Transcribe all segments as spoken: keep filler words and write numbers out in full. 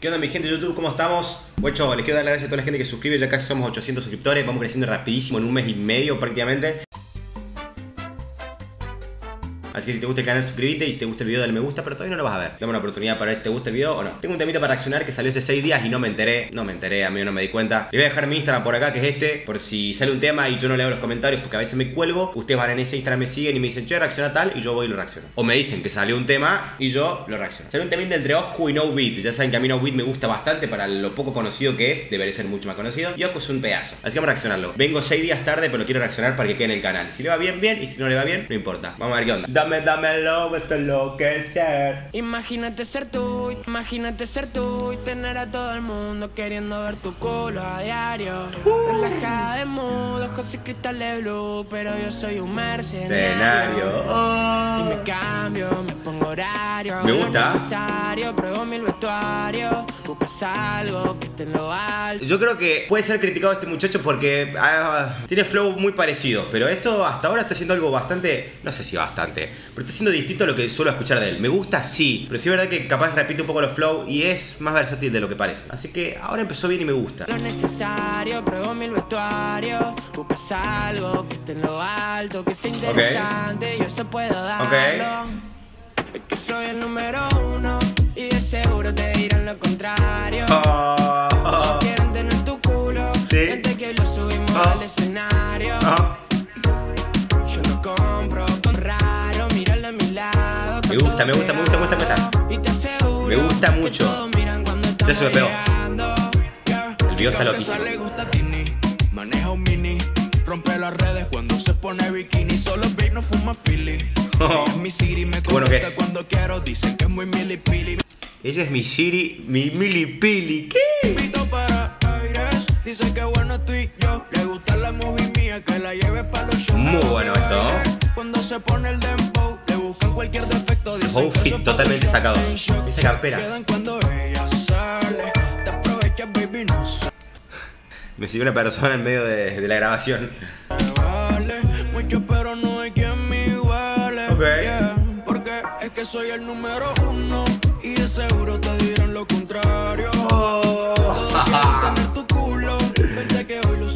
¿Qué onda mi gente de YouTube? ¿Cómo estamos? Bueno, les quiero dar las gracias a toda la gente que suscribe. Ya casi somos ochocientos suscriptores. Vamos creciendo rapidísimo en un mes y medio prácticamente. Así que si te gusta el canal, suscríbete. Y si te gusta el video, dale me gusta. Pero todavía no lo vas a ver. Dame una oportunidad para ver si te gusta el video o no. Tengo un temita para reaccionar que salió hace seis días y no me enteré. No me enteré, amigo, no me di cuenta. Les voy a dejar mi Instagram por acá, que es este. Por si sale un tema y yo no leo los comentarios, porque a veces me cuelgo, ustedes van en ese Instagram, me siguen y me dicen, che, reacciona tal, y yo voy y lo reacciono. O me dicen que salió un tema y yo lo reacciono. Salió un temita entre Oscu y Nobeat. Ya saben que a mí Nobeat me gusta bastante para lo poco conocido que es. Debería ser mucho más conocido. Y Oscu es un pedazo. Así que vamos a reaccionarlo. Vengo seis días tarde, pero lo quiero reaccionar para que quede en el canal. Si le va bien, bien. Y si no le va bien, no importa. Vamos a ver qué onda. Dame, dámelo, esto es lo que es ser. Imagínate ser tú, imagínate ser tú y tener a todo el mundo queriendo ver tu culo a diario. uh. Relajada de mood, ojos y cristales blue, pero yo soy un mercenario. oh. Y me cambio, me pongo horario. Me gusta. Pruebo mil vestuarios, buscas algo que esté en lo alto. Yo creo que puede ser criticado este muchacho porque uh, tiene flow muy parecido, pero esto hasta ahora está haciendo algo bastante, no sé si bastante, pero está siendo distinto a lo que suelo escuchar de él. Me gusta, sí, pero sí es verdad que capaz repite un poco los flow y es más versátil de lo que parece. Así que ahora empezó bien y me gusta. Lo necesario, pruebo mil vestuarios, buscas algo que esté en lo alto, que sea interesante, yo se puedo darlo. Okay. Es que soy el número uno y de seguro te dirán lo contrario. Oh, oh. Quieren tener tu culo, ¿sí? Gente que lo subimos oh. al escenario. Oh. Yo lo compro con raro, míralo a mi lado. Me gusta, me gusta, me gusta, me gusta, me gusta. Y te aseguro, me gusta mucho. Te sube pego. El video está loquísimo. Maneja un mini, rompe las redes cuando se pone bikini, solo beat, no fuma fili. Mi Siri me contesta cuando quiero, dicen que es muy milipili. Ella es mi Siri, mi milipili. ¿Qué? Dice que bueno tú y yo, le gusta la movie mía, que la lleve para los shows. Muy bueno esto. Cuando se pone el dembow, le buscan cualquier defecto. Outfit totalmente sacado. Esa campera. Me sigue una persona en medio de, de la grabación. Ok. Porque es que soy el número uno y de seguro te dirán lo contrario.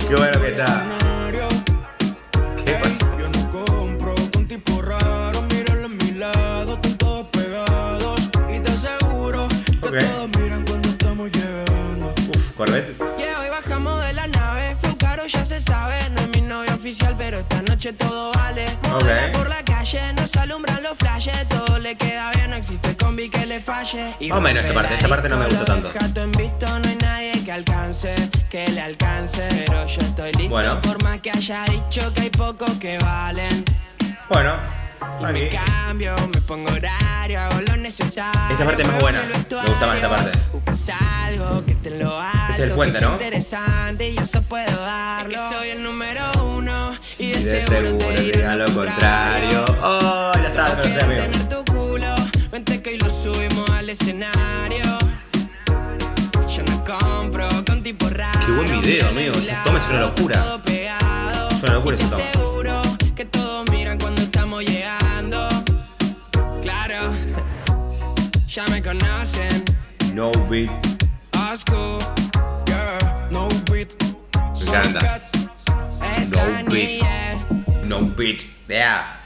Qué bueno que está. ¿Qué pasa? Yo no compro con tipo raro, míralo a mi lado, están todos pegados. Y te aseguro que todos miran cuando estamos llegando. Uf, Corvette. Yeah, hoy bajamos de la nave, fue caro, ya se sabe. No es mi novia oficial, pero esta noche todo vale. Móvete por la calle, nos alumbran los flashes, todo le queda bien, no existe combi que le falle. Más o menos esta parte, esa parte no me gusta tanto. Que alcance, que le alcance, pero yo estoy listo. Bueno, por más que haya dicho que hay pocos que valen. Bueno, y me cambio, me pongo horario, hago lo necesario. Esta parte es más buena, me gusta más esta parte. Algo que te lo alto, este es el puente, ¿no? Interesante y yo se puedo darlo. Es que soy el número uno y de, y de seguro, seguro te dirán lo contrario. contrario. Oh, ya está, no sé, amigo. Tener tu culo, vente que hoy lo subimos al escenario. Yo no compro con tipo raro. Qué buen video, amigo. Ese toma es una locura. Es una locura ese toma. Seguro que todos miran cuando estamos llegando. Claro, ya me conocen. Nobeat. Oscu. Yeah, Nobeat. Me encanta. Nobeat. Nobeat. Yeah.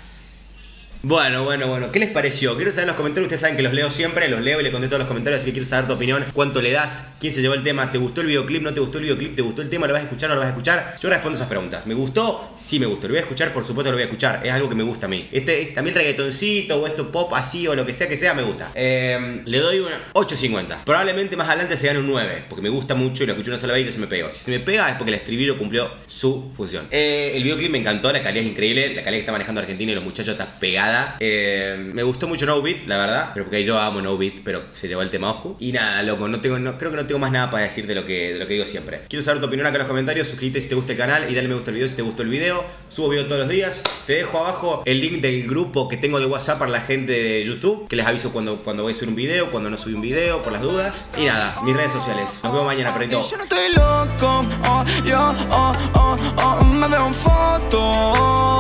Bueno, bueno, bueno, ¿qué les pareció? Quiero saber en los comentarios, ustedes saben que los leo siempre, los leo y les contesto a los comentarios, así que quiero saber tu opinión, cuánto le das, quién se llevó el tema, te gustó el videoclip, no te gustó el videoclip, te gustó el tema, lo vas a escuchar, no lo vas a escuchar, yo respondo esas preguntas, ¿me gustó? Sí me gustó, lo voy a escuchar, por supuesto lo voy a escuchar, es algo que me gusta a mí, este, este también el reggaetoncito o esto pop así o lo que sea que sea, me gusta, eh, le doy una ocho cincuenta, probablemente más adelante se gane un nueve, porque me gusta mucho y lo escuché una sola vez y se me pegó, si se me pega es porque el estribillo cumplió su función, eh, el videoclip me encantó, la calidad es increíble, la calidad que está manejando Argentina y los muchachos están pegados. Eh, me gustó mucho Nobeat, la verdad. Pero porque yo amo Nobeat, pero se llevó el tema Oscu. Y nada, loco, no tengo, no, creo que no tengo más nada para decir de lo, que, de lo que digo siempre. Quiero saber tu opinión acá en los comentarios. Suscríbete si te gusta el canal y dale me gusta al video si te gustó el video. Subo video todos los días. Te dejo abajo el link del grupo que tengo de WhatsApp para la gente de YouTube, que les aviso cuando, cuando voy a subir un video, cuando no subí un video, por las dudas. Y nada, mis redes sociales. Nos vemos mañana, perrito. Yo no estoy loco, oh, yo, oh, oh, oh, me veo en foto.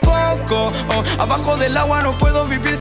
Poco, oh, abajo del agua no puedo vivir.